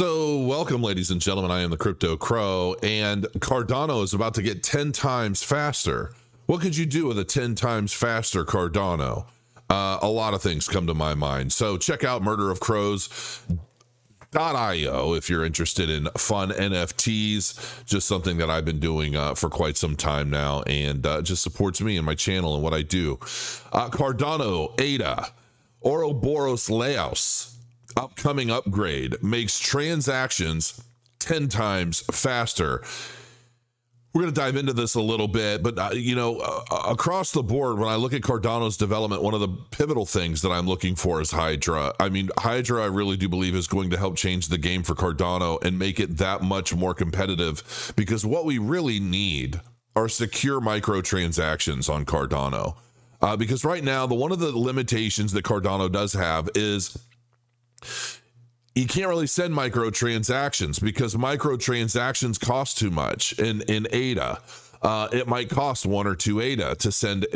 So welcome, ladies and gentlemen. I am the Crypto Crow, and Cardano is about to get 10 times faster. What could you do with a 10 times faster Cardano? A lot of things come to my mind. So check out murderofcrows.io if you're interested in fun NFTs, just something that I've been doing for quite some time now, and just supports me and my channel and what I do. Cardano, ADA, Ouroboros Leios, upcoming upgrade makes transactions 10 times faster. We're going to dive into this a little bit, but across the board, when I look at Cardano's development, one of the pivotal things that I'm looking for is Hydra. I mean, Hydra, I really do believe, is going to help change the game for Cardano and make it that much more competitive, because what we really need are secure microtransactions on Cardano. Because right now, one of the limitations that Cardano does have is you can't really send microtransactions, because microtransactions cost too much. In ADA, it might cost 1 or 2 ADA to send,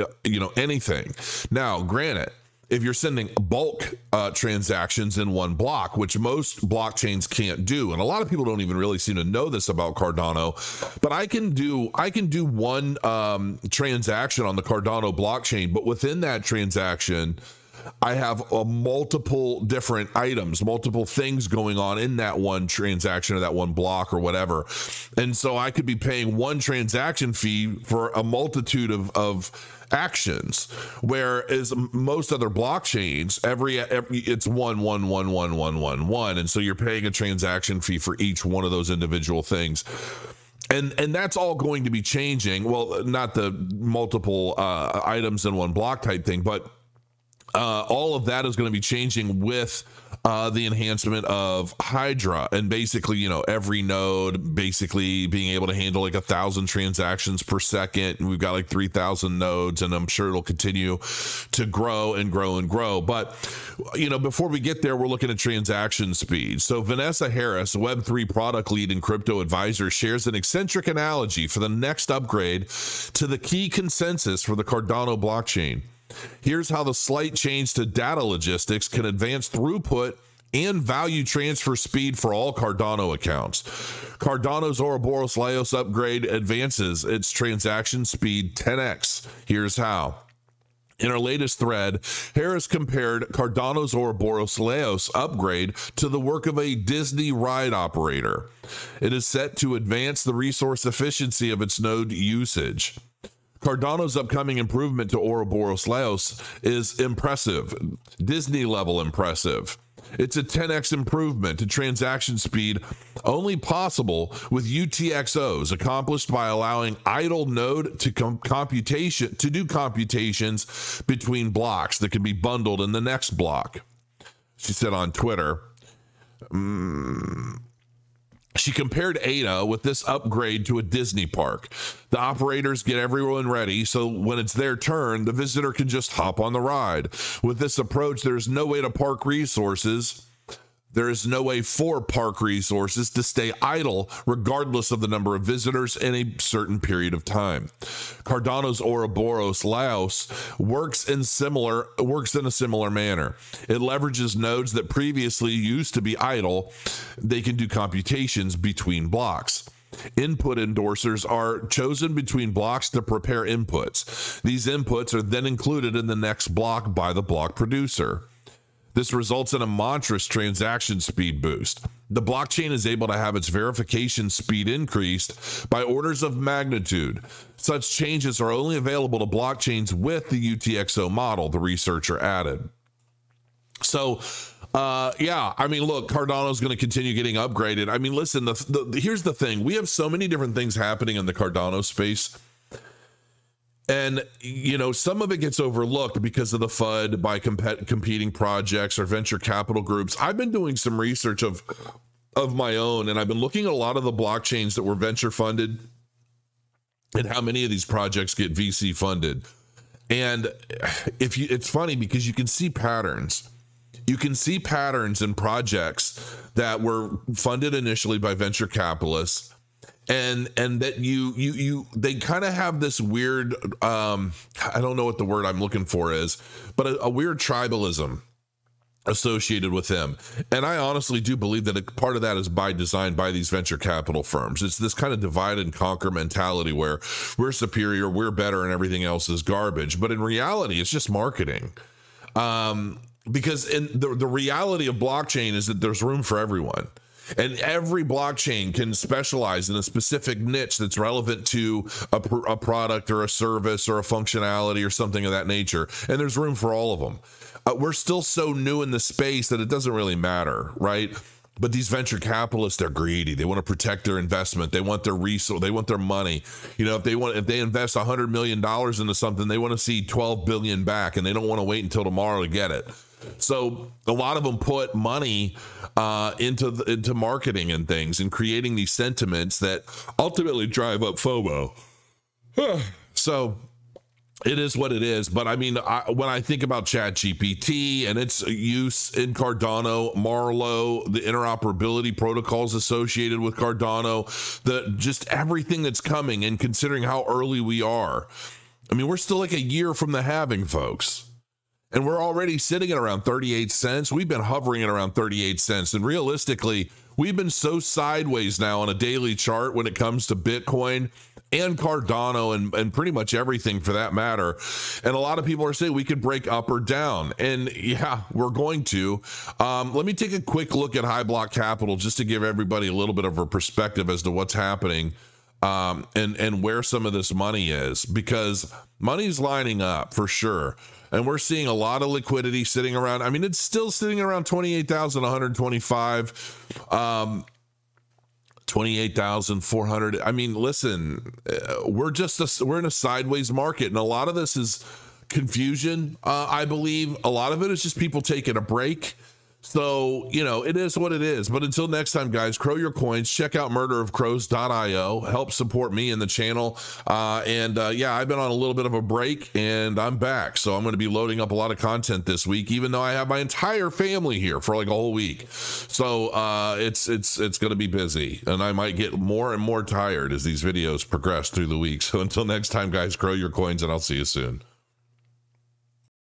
anything. Now, granted, if you're sending bulk transactions in one block, which most blockchains can't do, and a lot of people don't even really seem to know this about Cardano, but I can do one transaction on the Cardano blockchain, but within that transaction, I have multiple different items, multiple things going on in that one transaction or that one block or whatever. And so I could be paying one transaction fee for a multitude of actions, whereas most other blockchains, it's one. And so you're paying a transaction fee for each one of those individual things. And that's all going to be changing. Well, not the multiple items in one block type thing, but all of that is going to be changing with the enhancement of Hydra, and basically, every node basically being able to handle like 1,000 transactions per second. And we've got like 3,000 nodes, and I'm sure it'll continue to grow and grow and grow. But, before we get there, we're looking at transaction speed. So Vanessa Harris, Web3 product lead and crypto advisor, shares an eccentric analogy for the next upgrade to the key consensus for the Cardano blockchain. Here's how the slight change to data logistics can advance throughput and value transfer speed for all Cardano accounts. Cardano's Ouroboros Leios upgrade advances its transaction speed 10x. Here's how. In our latest thread, Harris compared Cardano's Ouroboros Leios upgrade to the work of a Disney ride operator. It is set to advance the resource efficiency of its node usage. Cardano's upcoming improvement to Ouroboros Leios is impressive, Disney-level impressive. It's a 10x improvement to transaction speed, only possible with UTXOs, accomplished by allowing idle node to do computations between blocks that can be bundled in the next block. She said on Twitter. She compared ADA with this upgrade to a Disney park. The operators get everyone ready, so when it's their turn, the visitor can just hop on the ride. With this approach, there's no way to park resources. There is no way for park resources to stay idle, regardless of the number of visitors in a certain period of time. Cardano's Ouroboros Leios works in a similar manner. It leverages nodes that previously used to be idle. They can do computations between blocks. Input endorsers are chosen between blocks to prepare inputs. These inputs are then included in the next block by the block producer. This results in a monstrous transaction speed boost. The blockchain is able to have its verification speed increased by orders of magnitude. Such changes are only available to blockchains with the UTXO model, the researcher added. So, look, Cardano's going to continue getting upgraded. I mean, listen, here's the thing. We have so many different things happening in the Cardano space. And, some of it gets overlooked because of the FUD by competing projects or venture capital groups. I've been doing some research of my own, and I've been looking at a lot of the blockchains that were venture funded and how many of these projects get VC funded. And it's funny because you can see patterns. You can see patterns in projects that were funded initially by venture capitalists, and that they kind of have this weird I don't know what the word I'm looking for is, but a weird tribalism associated with them. And I honestly do believe that a part of that is by design by these venture capital firms. It's this kind of divide and conquer mentality where we're superior, we're better, and everything else is garbage. But in reality, it's just marketing. Because in the reality of blockchain is that there's room for everyone. And every blockchain can specialize in a specific niche that's relevant to a product or a service or a functionality or something of that nature. And there's room for all of them. We're still so new in the space that it doesn't really matter, right? But these venture capitalists, they're greedy. They want to protect their investment. They want their resource. They want their money. You know, if they invest $100 million into something, they want to see $12 billion back, and they don't want to wait until tomorrow to get it. So a lot of them put money into marketing and things and creating these sentiments that ultimately drive up FOMO. So it is what it is. But I mean, when I think about ChatGPT and its use in Cardano, Marlowe, the interoperability protocols associated with Cardano, just everything that's coming, and considering how early we are, I mean, we're still like a year from the halving, folks. And we're already sitting at around 38 cents. We've been hovering at around 38 cents. And realistically, we've been so sideways now on a daily chart when it comes to Bitcoin and Cardano and pretty much everything for that matter. And a lot of people are saying we could break up or down. And yeah, we're going to. Let me take a quick look at High Block Capital just to give everybody a little bit of a perspective as to what's happening and where some of this money is. Because money's lining up for sure. And we're seeing a lot of liquidity sitting around. I mean, it's still sitting around 28,125, 28,400. I mean, listen, we're in a sideways market. And a lot of this is confusion, I believe. A lot of it is just people taking a break. So, you know, it is what it is. But until next time, guys, crow your coins. Check out murderofcrows.io. Help support me and the channel. Yeah, I've been on a little bit of a break, and I'm back. So I'm going to be loading up a lot of content this week, even though I have my entire family here for like a whole week. So it's going to be busy, and I might get more and more tired as these videos progress through the week. So until next time, guys, crow your coins, and I'll see you soon.